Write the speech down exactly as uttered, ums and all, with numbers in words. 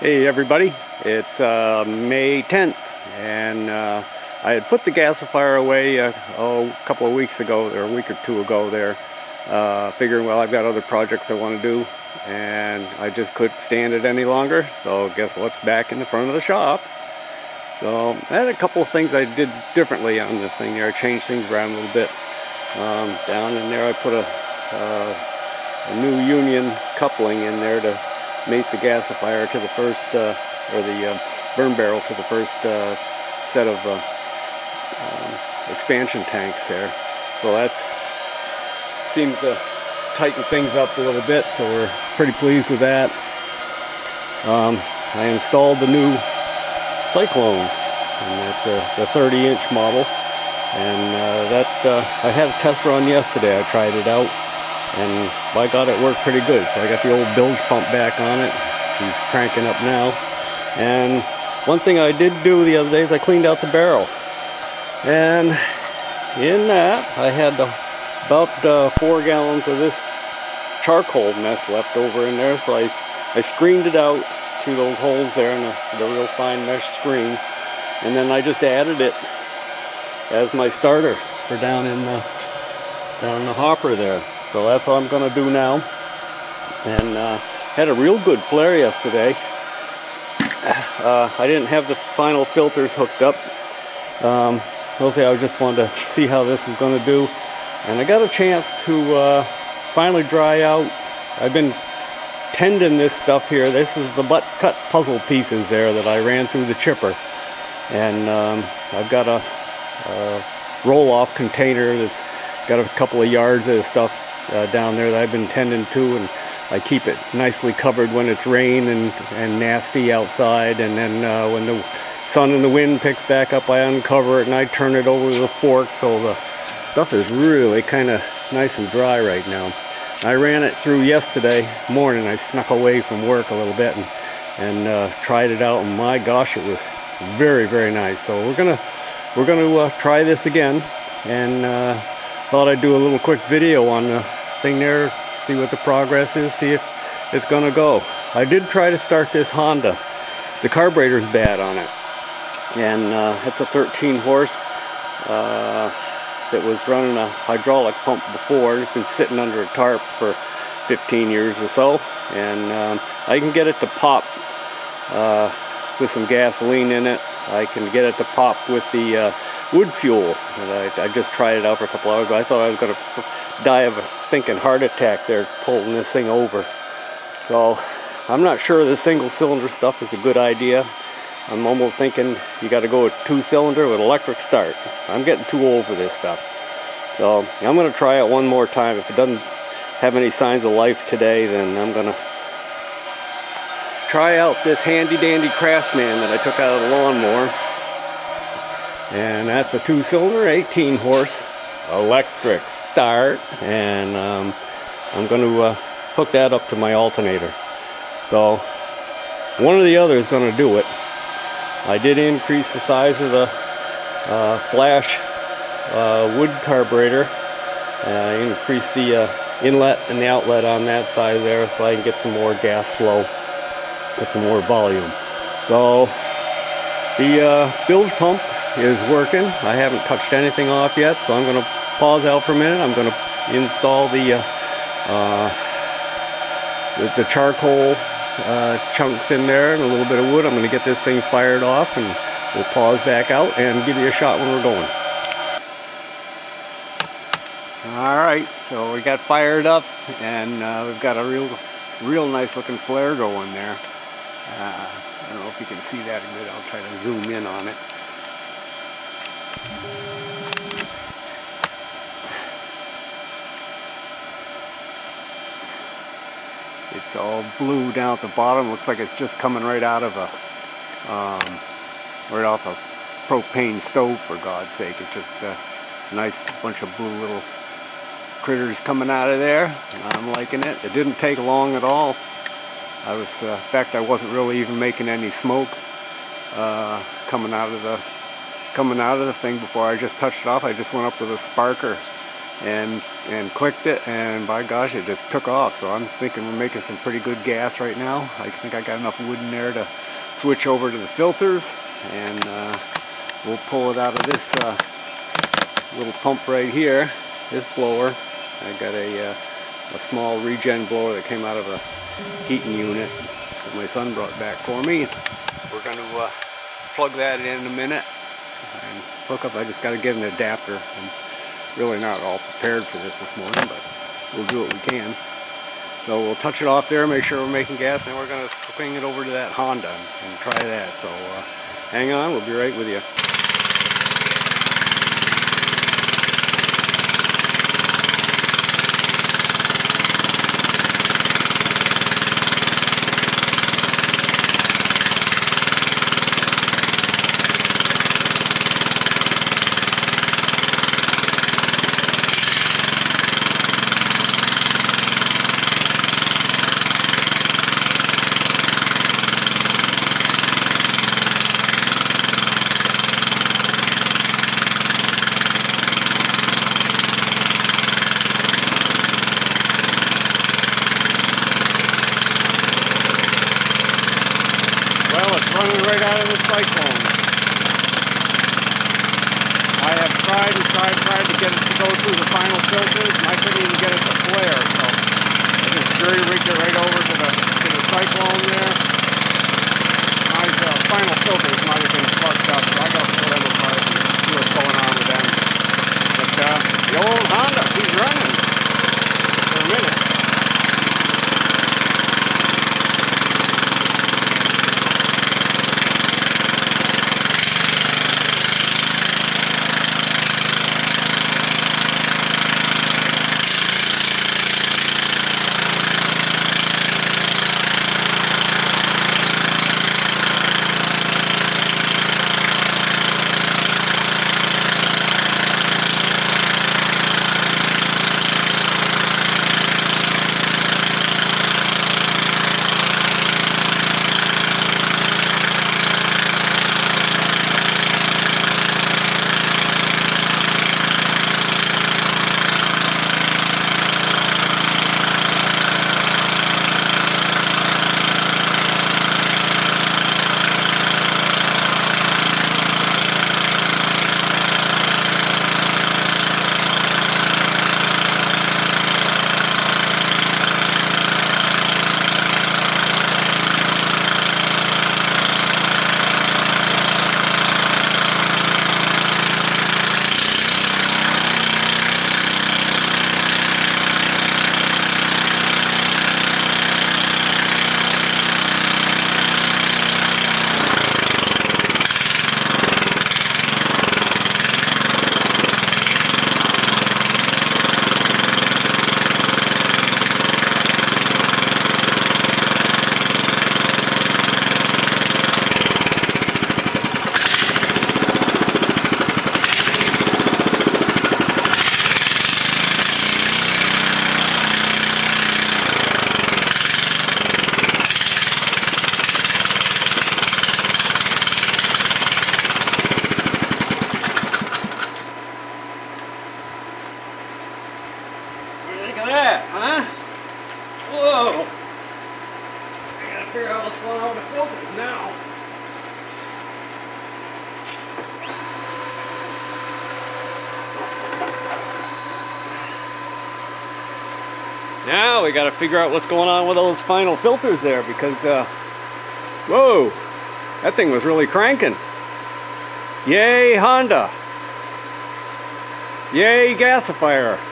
Hey everybody, it's uh, May tenth, and uh, I had put the gasifier away uh, oh, a couple of weeks ago, or a week or two ago there, uh, figuring, well, I've got other projects I want to do, and I just couldn't stand it any longer, so guess what's back in the front of the shop. So I had a couple of things I did differently on this thing there. I changed things around a little bit. Um, down in there I put a, uh, a new union coupling in there to mate the gasifier to the first, uh, or the uh, burn barrel to the first uh, set of uh, um, expansion tanks there. So that seems to tighten things up a little bit, so we're pretty pleased with that. Um, I installed the new Cyclone, and that's uh, the thirty inch model, and uh, that uh, I had a test run yesterday. I tried it out, and by God, it worked pretty good. So I got the old bilge pump back on it. She's cranking up now. And one thing I did do the other day is I cleaned out the barrel. And in that, I had the, about uh, four gallons of this charcoal mess left over in there. So I, I screened it out through those holes there in the, the real fine mesh screen. And then I just added it as my starter for down in the, down in the hopper there. So that's what I'm going to do now. And uh, had a real good flare yesterday. Uh, I didn't have the final filters hooked up. Um, mostly I just wanted to see how this was going to do. And I got a chance to uh, finally dry out. I've been tending this stuff here. This is the butt cut puzzle pieces there that I ran through the chipper. And um, I've got a, a roll-off container that's got a couple of yards of stuff Uh, down there that I've been tending to, and I keep it nicely covered when it's rain and, and nasty outside, and then uh, when the sun and the wind picks back up, I uncover it and I turn it over with a fork, so the stuff is really kind of nice and dry right now. I ran it through yesterday morning. I snuck away from work a little bit and, and uh, tried it out, and my gosh, it was very, very nice. So we're gonna we're gonna uh, try this again, and uh, thought I'd do a little quick video on the thing there, see what the progress is, see if it's gonna go. I did try to start this Honda. The carburetor's bad on it, and uh, it's a thirteen horse uh, that was running a hydraulic pump before. It's been sitting under a tarp for fifteen years or so, and um, I can get it to pop uh, with some gasoline in it. I can get it to pop with the uh, wood fuel. And I, I just tried it out for a couple hours, but I thought I was going to die of a stinking heart attack there pulling this thing over. So I'm not sure the single cylinder stuff is a good idea. I'm almost thinking you got to go with two cylinder with electric start. I'm getting too old for this stuff. So I'm going to try it one more time. If it doesn't have any signs of life today, then I'm going to try out this handy dandy Craftsman that I took out of the lawnmower. And that's a two-cylinder, eighteen horse, electric start, and um, I'm going to uh, hook that up to my alternator. So one or the other is going to do it. I did increase the size of the uh, flash uh, wood carburetor. Uh, increased the uh, inlet and the outlet on that side there, so I can get some more gas flow, get some more volume. So the uh, bilge pump is working. I haven't touched anything off yet, so I'm going to pause out for a minute. I'm going to install the uh, uh, the, the charcoal uh, chunks in there and a little bit of wood. I'm going to get this thing fired off, and we'll pause back out and give you a shot when we're going. Alright, so we got fired up, and uh, we've got a real real nice looking flare going there. Uh, I don't know if you can see that a bit. I'll try to zoom in on it. It's all blue down at the bottom. Looks like it's just coming right out of a um, right off a propane stove, for God's sake. It's just a nice bunch of blue little critters coming out of there. I'm liking it. It didn't take long at all. I was, uh, in fact, I wasn't really even making any smoke uh, coming out of the coming out of the thing before I just touched it off. I just went up with a sparker and and clicked it, and by gosh, it just took off. So I'm thinking we're making some pretty good gas right now. I think I got enough wood in there to switch over to the filters, and uh, we'll pull it out of this uh, little pump right here, this blower. I got a, uh, a small regen blower that came out of a heating unit that my son brought back for me. We're going to uh, plug that in in a minute and hook up. I just got to get an adapter. I'm really not all prepared for this this morning, but we'll do what we can. So we'll touch it off there, make sure we're making gas, and we're going to swing it over to that Honda and, and try that. So uh, hang on, we'll be right with you. Running right out of the cyclone. I have tried and tried and tried to get it to go through the final filters, and I couldn't even get it to flare, so I just jury rigged it right over to the, to the cyclone there. My uh, final filters might have been fucked up, so I got to fill in the part and see what's going on with them. But uh, the old Honda, he's running for a minute. Huh? Whoa! I gotta figure out what's going on with the filters now. Now we gotta figure out what's going on with those final filters there, because, uh, whoa! That thing was really cranking. Yay, Honda! Yay, gasifier!